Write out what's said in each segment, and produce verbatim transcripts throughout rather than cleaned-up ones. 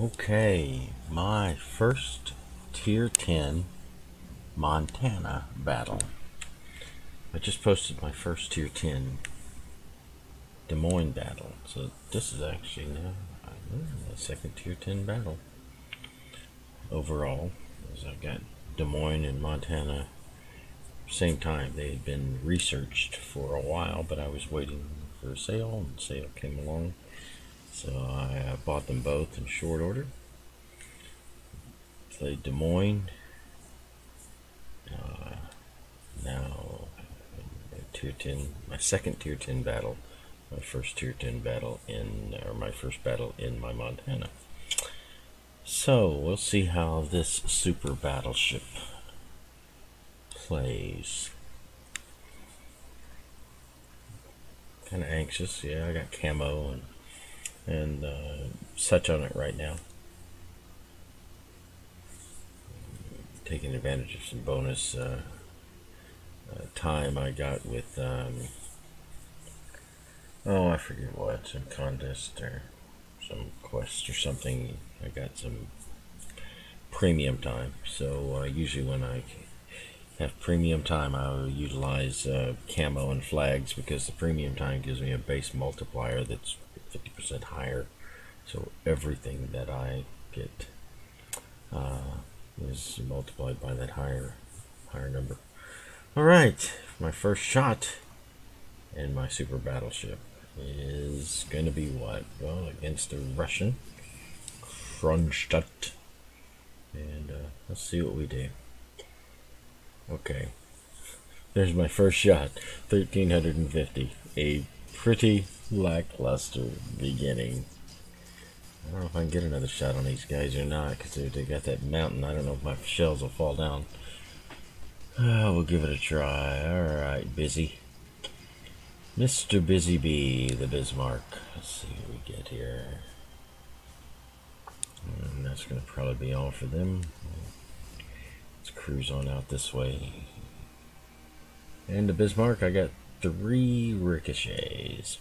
Okay, my first tier ten Montana battle. I just posted my first tier ten Des Moines battle, so this is actually now my second tier ten battle overall, as I've got Des Moines and Montana same time. They had been researched for a while, but I was waiting for a sale, and the sale came along, so I bought them both in short order. Played Des Moines, uh, now tier ten, my second tier ten battle, my first tier ten battle in, or my first battle in my Montana. So we'll see how this super battleship plays. Kind of anxious. Yeah, I got camo and and uh, such on it right now. Taking advantage of some bonus uh, uh, time I got with um, oh I forget what, some contest or some quest or something. I got some premium time, so uh, usually when I have premium time I will utilize uh, camo and flags, because the premium time gives me a base multiplier that's fifty percent higher, so everything that I get uh, is multiplied by that higher higher number. Alright, my first shot in my super battleship is going to be what? Well, against the Russian Kronstadt, and uh, let's see what we do. Okay, there's my first shot, thirteen fifty, a pretty lackluster beginning. I don't know if I can get another shot on these guys or not, because they, they got that mountain. I don't know if my shells will fall down. Oh, we'll give it a try. Alright, Busy. Mister Busy Bee, the Bismarck. Let's see what we get here. And that's going to probably be all for them. Let's cruise on out this way. And the Bismarck, I got three ricochets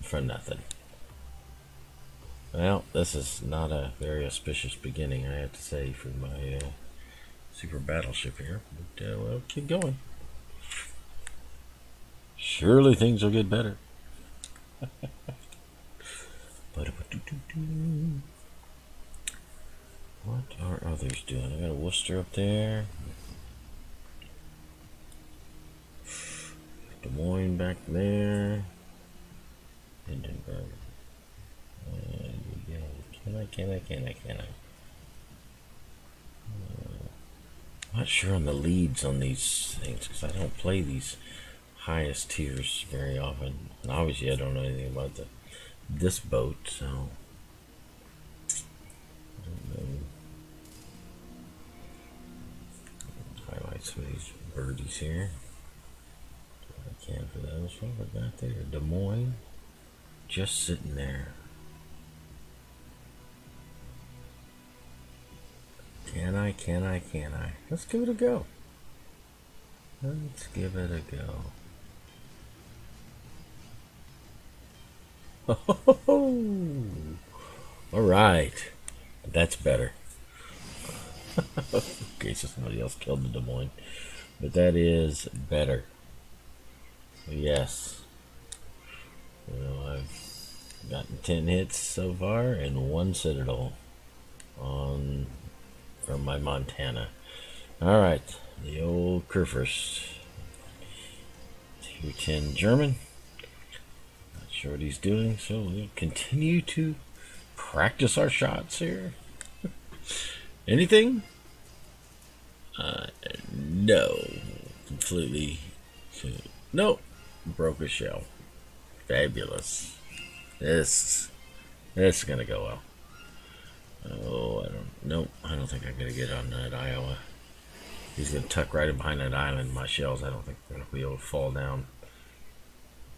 for nothing. Well, this is not a very auspicious beginning, I have to say, for my uh, super battleship here. But uh, well, keep going. Surely things will get better. What are others doing? I got a Worcester up there. Des Moines back there. Edinburgh. And yeah, can I, can I, can I, can I? Uh, not sure on the leads on these things, because I don't play these highest tiers very often. And obviously I don't know anything about the this boat, so I don't know. Highlight some of these birdies here. I can for those. What have I got there? Des Moines. Just sitting there. Can I, can I, can I? Let's give it a go. Let's give it a go. Oh, alright. That's better. Okay, so somebody else killed the Des Moines. But that is better. Yes. You know, I've gotten ten hits so far and one Citadel on from my Montana. Alright, the old Kurfürst. tier ten German. Not sure what he's doing, so we'll continue to practice our shots here. Anything? Uh, no. Completely. Nope. Broke a shell. Fabulous. This, this is gonna go well. Oh, I don't. Nope. I don't think I'm gonna get on that Iowa. He's gonna tuck right in behind that island. My shells, I don't think they're gonna be able to fall down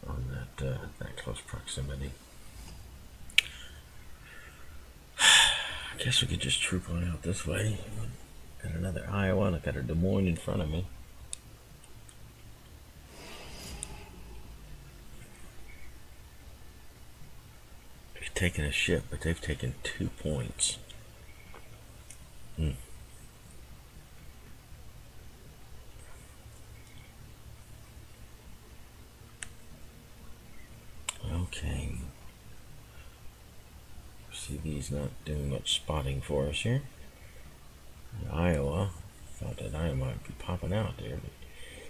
on that uh, that close proximity. I guess we could just troop on out this way. Got another Iowa. And I got a Des Moines in front of me. taken a ship, but they've taken two points. Hmm. Okay. C V's not doing much spotting for us here. In Iowa. Thought that Iowa might be popping out there, but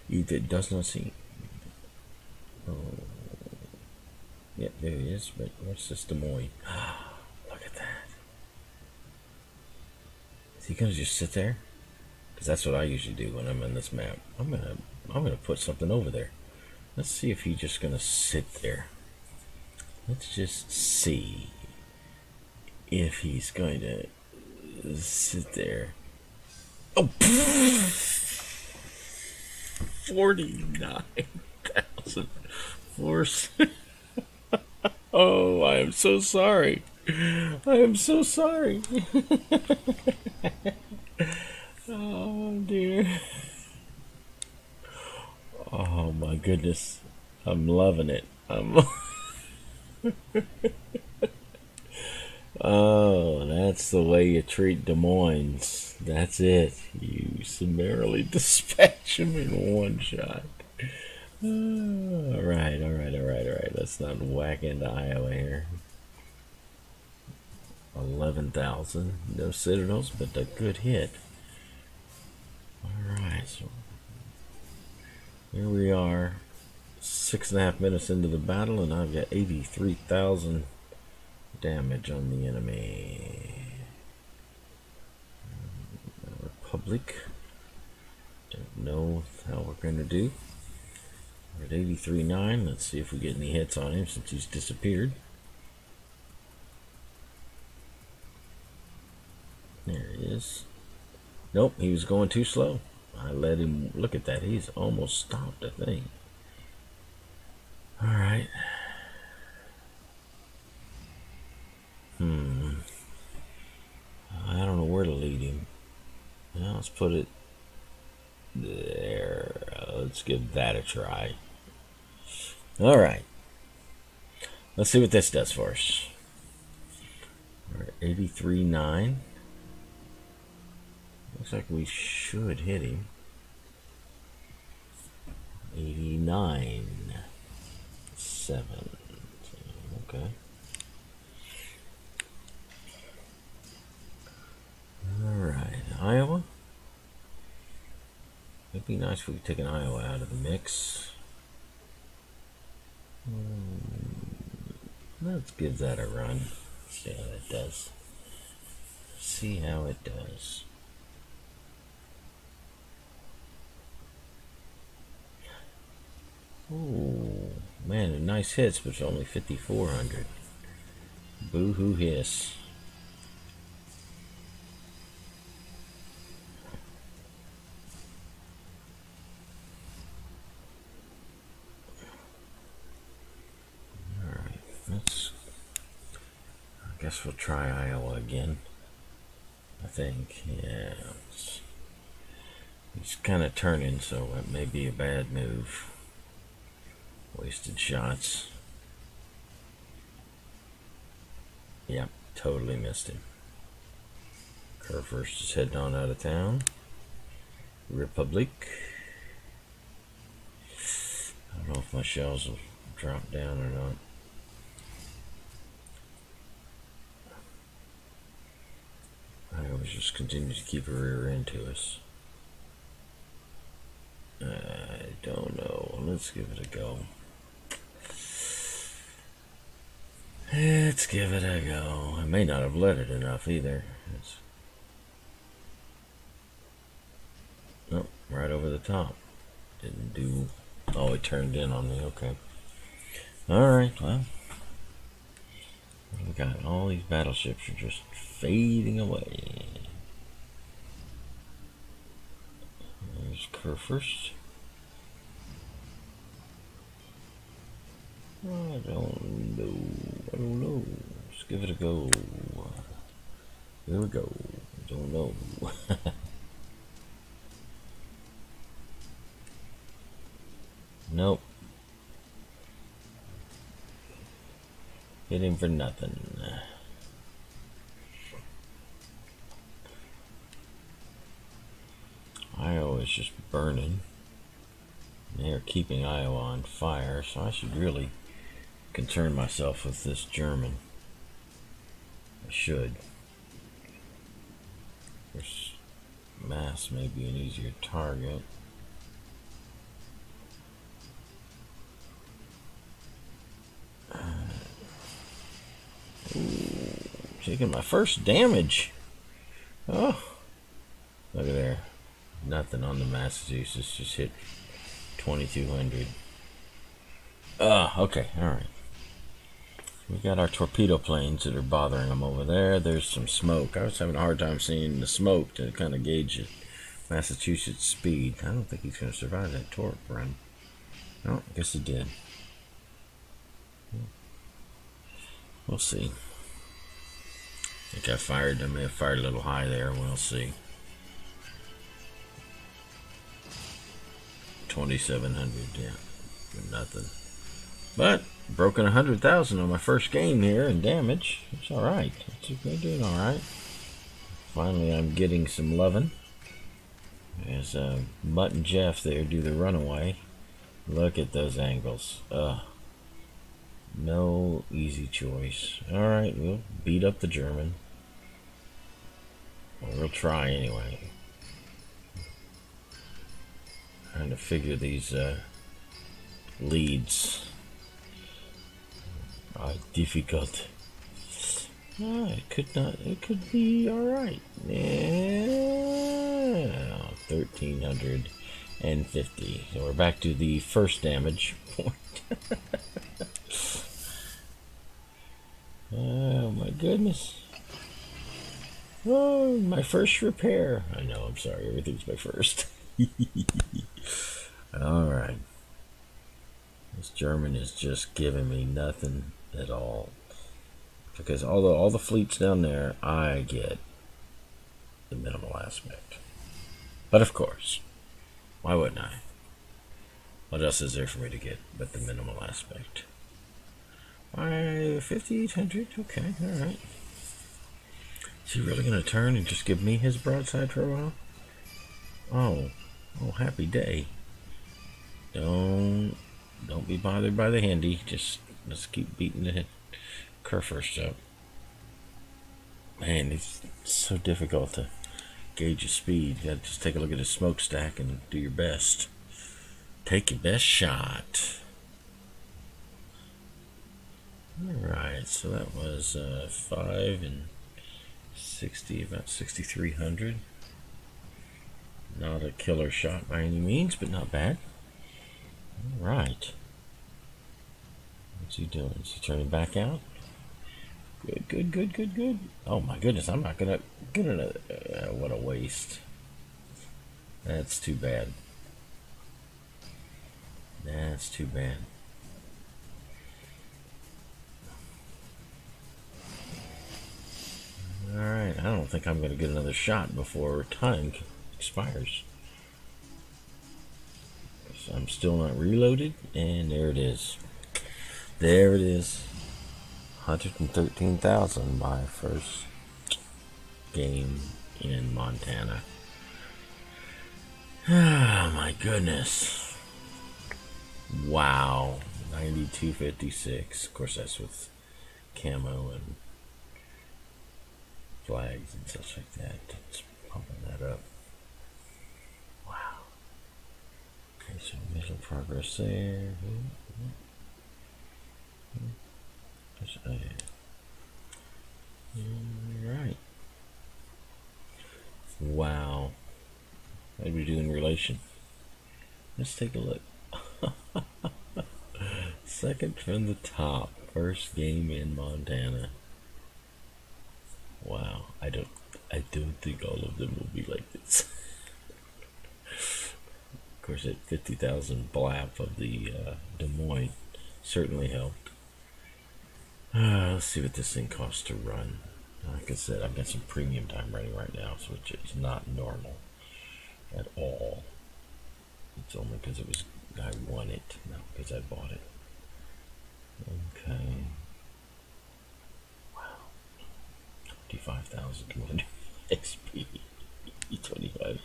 either it does not seem. Oh. Yep, there he is, but where's this Des Moines? Ah, look at that. Is he gonna just sit there? Because that's what I usually do when I'm in this map. I'm gonna I'm gonna put something over there. Let's see if he's just gonna sit there. Let's just see if he's going to sit there. Oh, forty-nine thousand four hundred. Oh, I am so sorry. I am so sorry. Oh, dear. Oh, my goodness. I'm loving it. I'm Oh, that's the way you treat Des Moines. That's it. You summarily dispatch him in one shot. Uh, alright, alright, alright, alright. Let's not whack into Iowa here. eleven thousand. No citadels, but a good hit. Alright, so here we are. Six and a half minutes into the battle, and I've got eighty-three thousand damage on the enemy. Republic. Don't know how we're going to do. We're at eighty-three point nine. Let's see if we get any hits on him since he's disappeared. There he is. Nope, he was going too slow. I let him. Look at that. He's almost stopped, I think. Alright. Hmm. I don't know where to lead him. Well, let's put it there. Let's give that a try. Alright. Let's see what this does for us. We're at eighty-three point nine. Looks like we should hit him. eighty-nine. Seven. Okay. Alright, Iowa. It'd be nice if we could take an Iowa out of the mix. Um, let's give that a run. See how that does. See how it does. Ooh. Man, nice hits, but it's only fifty-four hundred. Boo-hoo hiss. Alright, let's... I guess we'll try Iowa again. I think, yeah. It's, it's kind of turning, so it may be a bad move. Wasted shots. Yep, totally missed him. Kurfürst is heading on out of town. Republic. I don't know if my shells will drop down or not. I always just continue to keep a rear end to us. I don't know. Let's give it a go. Let's give it a go. I may not have let it enough either. It's... Nope, right over the top. Didn't do... Oh, it turned in on me. Okay. Alright, well. We got all these battleships are just fading away. There's Kurfürst. I don't know. I don't know. Let's give it a go. Here we go. I don't know. Nope. Hit him for nothing. was just burning. They are keeping Iowa on fire, so I should really concern myself with this German. I should. Of course, Mass may be an easier target. Uh, ooh, taking my first damage. Oh, look at there. Nothing on the Massachusetts, just hit twenty-two hundred. Ah, uh, okay, alright. We got our torpedo planes that are bothering them over there. There's some smoke. I was having a hard time seeing the smoke to kind of gauge the Massachusetts speed. I don't think he's going to survive that torque run. No, I guess he did. We'll see. I think I fired. I may have fired a little high there. We'll see. twenty-seven hundred, yeah, good nothing. But broken one hundred thousand on my first game here in damage. It's alright. They're doing alright. Finally, I'm getting some loving. As uh, Mutt and Jeff there do the runaway. Look at those angles. Ugh. No easy choice. Alright, we'll beat up the German. Or we'll try anyway. Trying to figure these uh, leads. Uh, difficult. Ah, it could not. It could be all right. Yeah, thirteen hundred and fifty. So we're back to the first damage point. Oh my goodness! Oh, my first repair. I know. I'm sorry. Everything's my first. All right. This German is just giving me nothing at all. Because although all the fleets down there, I get the minimal aspect. But of course, why wouldn't I? What else is there for me to get but the minimal aspect? Why, fifty-eight hundred? Okay, alright. Is he really going to turn and just give me his broadside for a while? Oh, oh, happy day. Don't... Don't be bothered by the handy. Just let's keep beating the Kurfürst up. Man, it's so difficult to gauge your speed. You gotta just take a look at his smokestack and do your best. Take your best shot. Alright, so that was uh, five and sixty, about sixty-three hundred. Not a killer shot by any means, but not bad. Alright. What's he doing? Is he turning back out? Good, good, good, good, good. Oh my goodness, I'm not gonna get another. Uh, what a waste. That's too bad. That's too bad. Alright, I don't think I'm gonna get another shot before time expires. I'm still not reloaded, and there it is. There it is. one hundred thirteen thousand, my first game in Montana. Ah, my goodness. Wow. ninety-two fifty-six. Of course, that's with camo and flags and stuff like that. It's pumping that up. Okay, so middle progress there. Alright. Wow. What do we do in relation? Let's take a look. Second from the top. First game in Montana. Wow. I don't I don't think all of them will be like this. Of course, that fifty thousand blap of the uh, Des Moines certainly helped. Uh, let's see what this thing costs to run. Like I said, I've got some premium time running right now, which is not normal at all. It's only because it was I won it, not because I bought it. Okay. Wow. twenty-five thousand two hundred X P. twenty-five.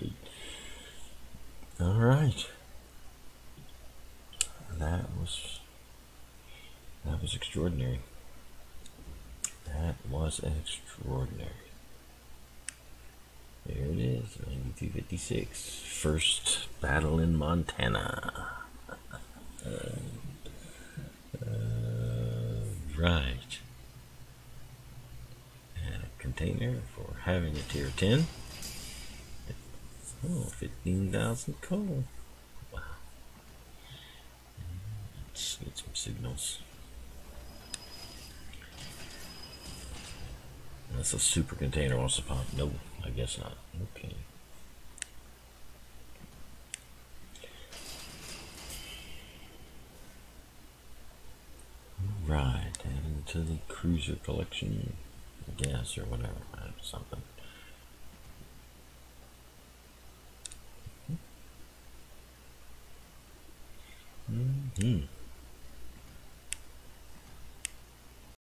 All right. That was that was extraordinary. That was extraordinary. There it is, ninety-two fifty-six. First battle in Montana. Uh, uh, right. And a container for having a tier ten. Oh, fifteen thousand coal. Wow. Let's get some signals. Unless a super container wants to pop. No, I guess not. Okay. Alright, add into the cruiser collection, I guess, or whatever, something. Mm-hmm.